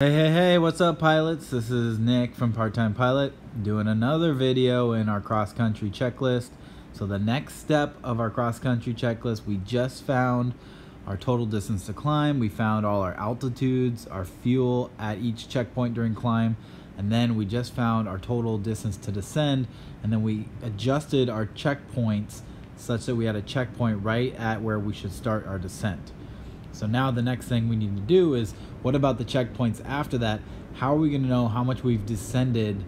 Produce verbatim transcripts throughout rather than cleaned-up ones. Hey, hey, hey, what's up, pilots? This is Nick from Part Time Pilot doing another video in our cross-country checklist. So the next step of our cross-country checklist, we just found our total distance to climb. We found all our altitudes, our fuel at each checkpoint during climb, and then we just found our total distance to descend, and then we adjusted our checkpoints such that we had a checkpoint right at where we should start our descent. So now the next thing we need to do is, what about the checkpoints after that? How are we going to know how much we've descended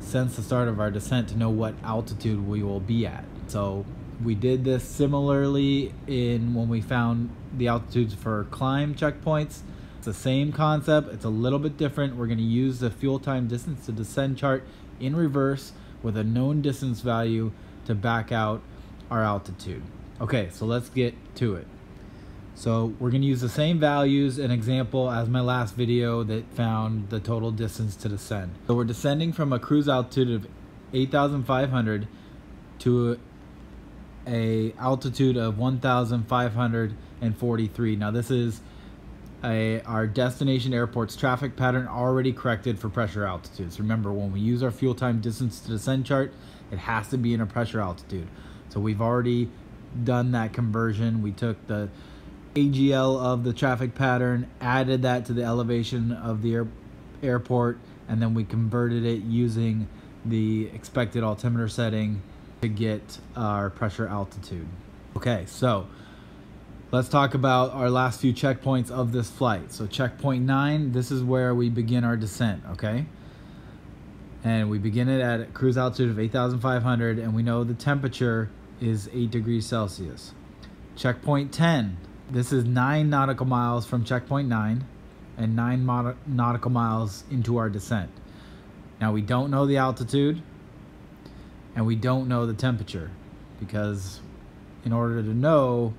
since the start of our descent to know what altitude we will be at? So we did this similarly in when we found the altitudes for climb checkpoints. It's the same concept. It's a little bit different. We're going to use the fuel time distance to descend chart in reverse with a known distance value to back out our altitude. Okay, so let's get to it. So we're going to use the same values and example as my last video that found the total distance to descend. So we're descending from a cruise altitude of eight thousand five hundred to a, a altitude of one thousand five hundred forty-three. Now this is a, our destination airport's traffic pattern already corrected for pressure altitudes. Remember, when we use our fuel time distance to descend chart, it has to be in a pressure altitude. So we've already done that conversion. We took the A G L of the traffic pattern, added that to the elevation of the air airport, and then we converted it using the expected altimeter setting to get our pressure altitude. Okay, so let's talk about our last few checkpoints of this flight. So checkpoint nine, this is where we begin our descent, okay? And we begin it at a cruise altitude of eight thousand five hundred, and we know the temperature is eight degrees Celsius. Checkpoint ten. This is nine nautical miles from checkpoint nine and nine nautical miles into our descent. Now we don't know the altitude and we don't know the temperature, because in order to know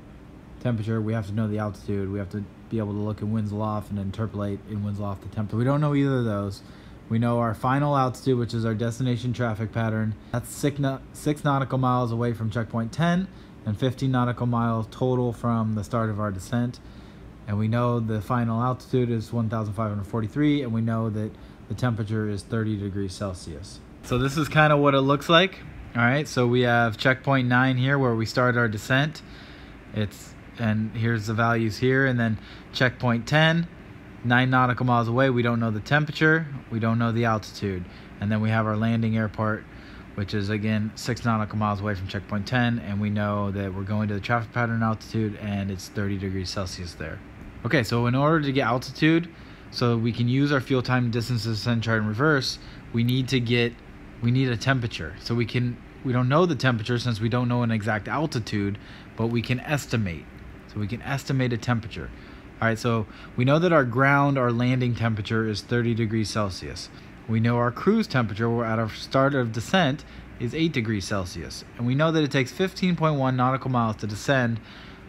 temperature, we have to know the altitude. We have to be able to look in Winds Aloft and interpolate in Winds Aloft the temperature. We don't know either of those. We know our final altitude, which is our destination traffic pattern. That's six, na six nautical miles away from checkpoint ten and fifteen nautical miles total from the start of our descent. And we know the final altitude is one thousand five hundred forty-three, and we know that the temperature is thirty degrees Celsius. So this is kind of what it looks like. All right, so we have checkpoint nine here where we start our descent. It's, and here's the values here, and then checkpoint ten, nine nautical miles away. We don't know the temperature, we don't know the altitude. And then we have our landing airport, which is again six nautical miles away from checkpoint ten, and we know that we're going to the traffic pattern altitude, and it's thirty degrees Celsius there. Okay, so in order to get altitude, so we can use our fuel time distance to descend chart in reverse, we need to get, we need a temperature. So we can, we don't know the temperature since we don't know an exact altitude, but we can estimate. So we can estimate a temperature. All right, so we know that our ground, our landing temperature is thirty degrees Celsius. We know our cruise temperature, we're at our start of descent, is eight degrees Celsius. And we know that it takes fifteen point one nautical miles to descend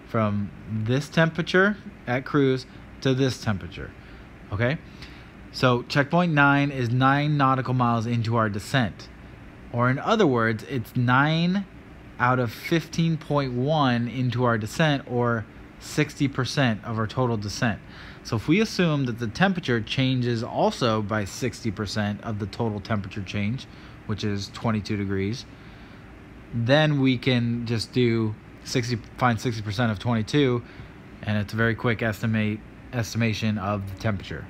from this temperature at cruise to this temperature, okay? So checkpoint nine is nine nautical miles into our descent. Or in other words, it's nine out of fifteen point one into our descent, or sixty percent of our total descent. So if we assume that the temperature changes also by sixty percent of the total temperature change, which is twenty-two degrees, then we can just do sixty, find sixty percent of twenty-two, and it's a very quick estimate estimation of the temperature.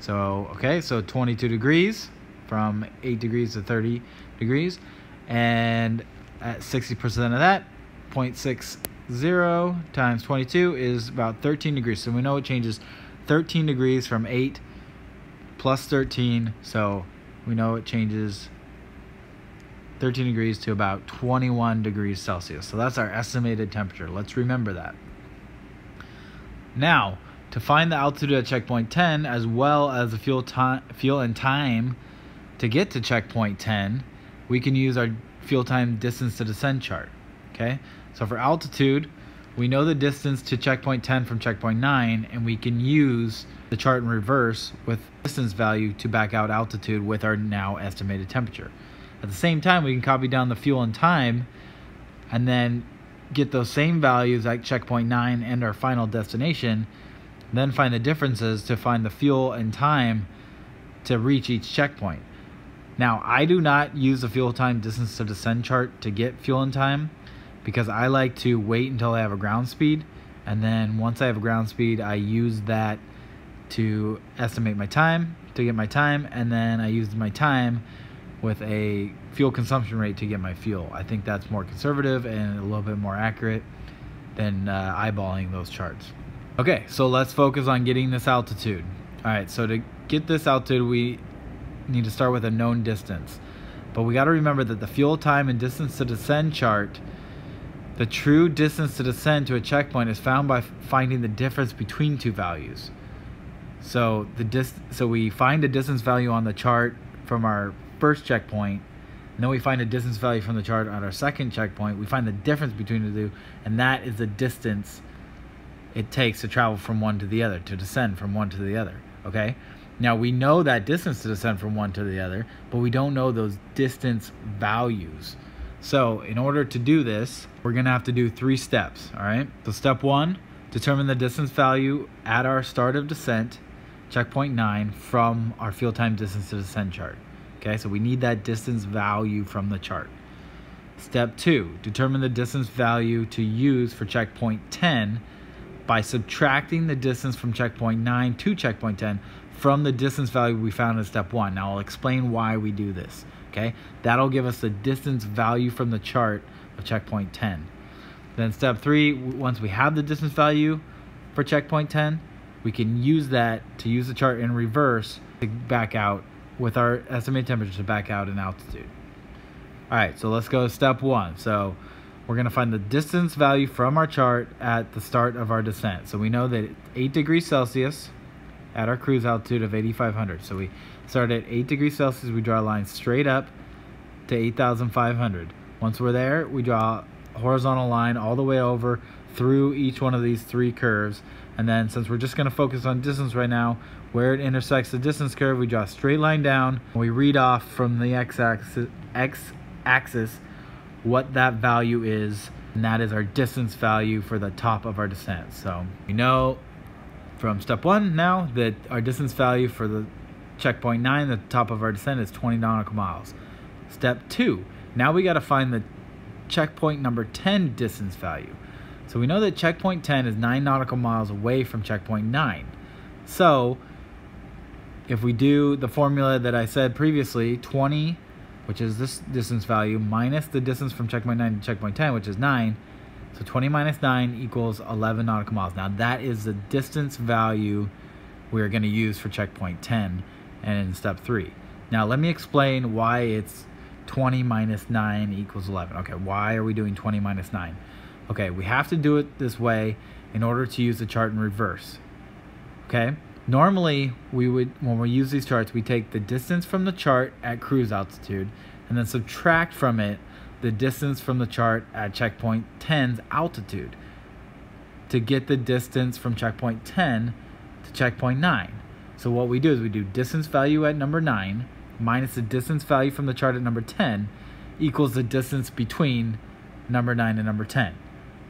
So okay, so twenty-two degrees from eight degrees to thirty degrees, and at sixty percent of that, zero point six zero times twenty-two is about thirteen degrees. So we know it changes thirteen degrees from eight plus thirteen. So we know it changes thirteen degrees to about twenty-one degrees Celsius. So that's our estimated temperature. Let's remember that. Now, to find the altitude at checkpoint ten, as well as the fuel time, fuel and time to get to checkpoint ten, we can use our fuel time distance to descend chart. Okay, so for altitude, we know the distance to checkpoint ten from checkpoint nine, and we can use the chart in reverse with distance value to back out altitude with our now estimated temperature. At the same time, we can copy down the fuel and time and then get those same values at checkpoint nine and our final destination, Then find the differences to find the fuel and time to reach each checkpoint. Now, I do not use the fuel time distance to descend chart to get fuel and time because I like to wait until I have a ground speed. And then once I have a ground speed, I use that to estimate my time, to get my time. And then I use my time with a fuel consumption rate to get my fuel. I think that's more conservative and a little bit more accurate than uh, eyeballing those charts. Okay, so let's focus on getting this altitude. All right, so to get this altitude, we need to start with a known distance. But we gotta remember that the fuel time and distance to descend chart, the true distance to descend to a checkpoint is found by finding the difference between two values. So the dis so we find a distance value on the chart from our first checkpoint, and then we find a distance value from the chart on our second checkpoint. We find the difference between the two, and that is the distance it takes to travel from one to the other, to descend from one to the other, okay? Now, we know that distance to descend from one to the other, but we don't know those distance values. So in order to do this, we're gonna have to do three steps, all right? So step one, determine the distance value at our start of descent, checkpoint nine, from our fuel time distance to descend chart. Okay, so we need that distance value from the chart. Step two, determine the distance value to use for checkpoint ten by subtracting the distance from checkpoint nine to checkpoint ten from the distance value we found in step one. Now I'll explain why we do this, okay? That'll give us the distance value from the chart of checkpoint ten. Then step three, once we have the distance value for checkpoint ten, we can use that to use the chart in reverse to back out with our estimated temperature to back out in altitude. All right, so let's go to step one. So we're gonna find the distance value from our chart at the start of our descent. So we know that eight degrees Celsius at our cruise altitude of eighty-five hundred. So we start at eight degrees Celsius, we draw a line straight up to eight thousand five hundred. Once we're there, we draw a horizontal line all the way over through each one of these three curves. And then since we're just gonna focus on distance right now, where it intersects the distance curve, we draw a straight line down. We read off from the x-axis, x-axis what that value is, and that is our distance value for the top of our descent. So we know from step one now that our distance value for the checkpoint nine, the top of our descent, is twenty nautical miles. Step two, now we gotta find the checkpoint number ten distance value. So we know that checkpoint ten is nine nautical miles away from checkpoint nine. So if we do the formula that I said previously, twenty, which is this distance value, minus the distance from checkpoint nine to checkpoint ten, which is nine. So twenty minus nine equals eleven nautical miles. Now that is the distance value we're gonna use for checkpoint ten and in step three. Now let me explain why it's twenty minus nine equals eleven. Okay, why are we doing twenty minus nine? Okay, we have to do it this way in order to use the chart in reverse, okay? Normally, we would, when we use these charts, we take the distance from the chart at cruise altitude and then subtract from it the distance from the chart at checkpoint ten's altitude to get the distance from checkpoint ten to checkpoint nine. So what we do is we do distance value at number nine minus the distance value from the chart at number ten equals the distance between number nine and number ten.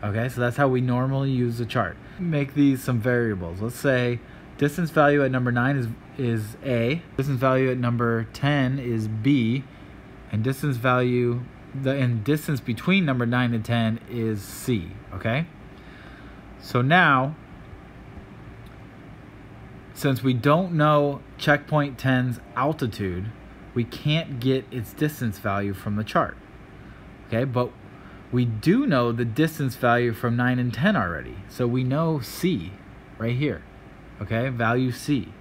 Okay, so that's how we normally use the chart. Make these some variables. Let's say distance value at number nine is, is A, distance value at number ten is B, and distance value, the and distance between number nine and ten is C, okay? So now, since we don't know checkpoint ten's altitude, we can't get its distance value from the chart, okay? But we do know the distance value from nine and ten already. So we know C right here, okay? Value C.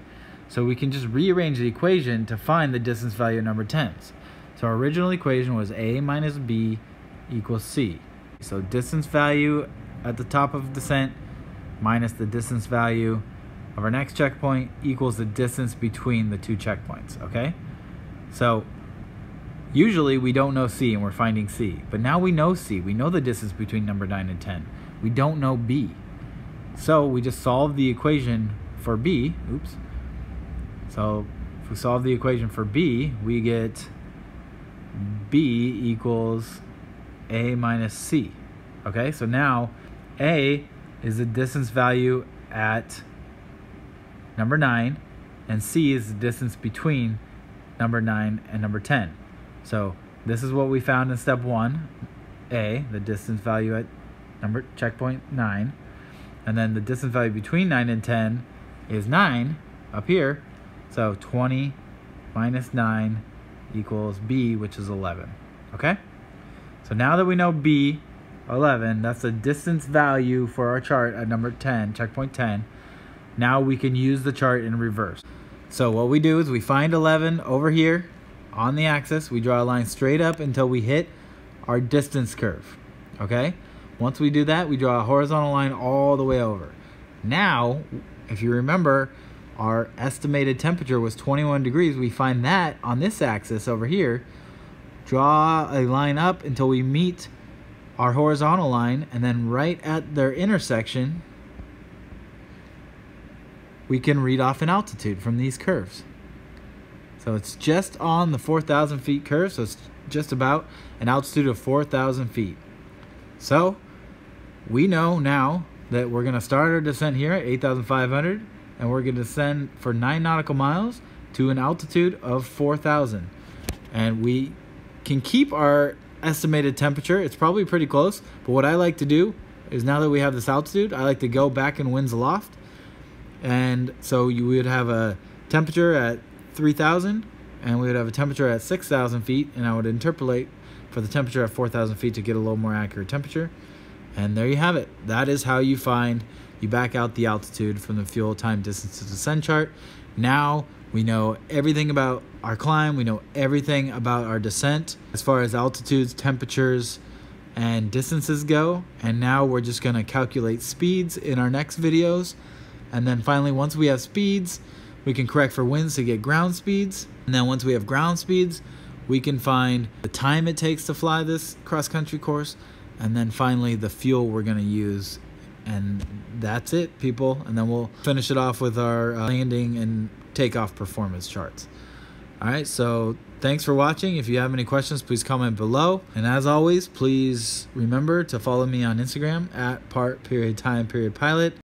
So we can just rearrange the equation to find the distance value of number ten's. So our original equation was A minus B equals C. So distance value at the top of descent minus the distance value of our next checkpoint equals the distance between the two checkpoints, okay? So usually we don't know C and we're finding C, but now we know C. We know the distance between number nine and ten. We don't know B. So we just solve the equation for B, oops. So if we solve the equation for B, we get B equals A minus C, okay? So now A is the distance value at number nine, and C is the distance between number nine and number ten. So this is what we found in step one, A, the distance value at number checkpoint nine, and then the distance value between nine and ten is nine up here, so twenty minus nine equals B, which is eleven, okay? So now that we know B, eleven, that's the distance value for our chart at number ten, checkpoint ten. Now we can use the chart in reverse. So what we do is we find eleven over here on the axis. We draw a line straight up until we hit our distance curve, okay? Once we do that, we draw a horizontal line all the way over. Now, if you remember, our estimated temperature was twenty-one degrees. We find that on this axis over here. Draw a line up until we meet our horizontal line, and then right at their intersection, we can read off an altitude from these curves. So it's just on the four thousand feet curve, so it's just about an altitude of four thousand feet. So we know now that we're gonna start our descent here at eight thousand five hundred, and we're gonna descend for nine nautical miles to an altitude of four thousand. And we can keep our estimated temperature. It's probably pretty close, but what I like to do is, now that we have this altitude, I like to go back in winds aloft. And so you would have a temperature at three thousand, and we would have a temperature at six thousand feet, and I would interpolate for the temperature at four thousand feet to get a little more accurate temperature. And there you have it. That is how you find, you back out the altitude from the fuel, time, distance to descent chart. Now we know everything about our climb, we know everything about our descent as far as altitudes, temperatures, and distances go. And now we're just going to calculate speeds in our next videos. And then finally, once we have speeds, we can correct for winds to get ground speeds. And then once we have ground speeds, we can find the time it takes to fly this cross-country course, and then finally the fuel we're going to use. And that's it, people. And then we'll finish it off with our uh, landing and takeoff performance charts. All right, so thanks for watching. If you have any questions, please comment below. And as always, please remember to follow me on Instagram at part period time period pilot.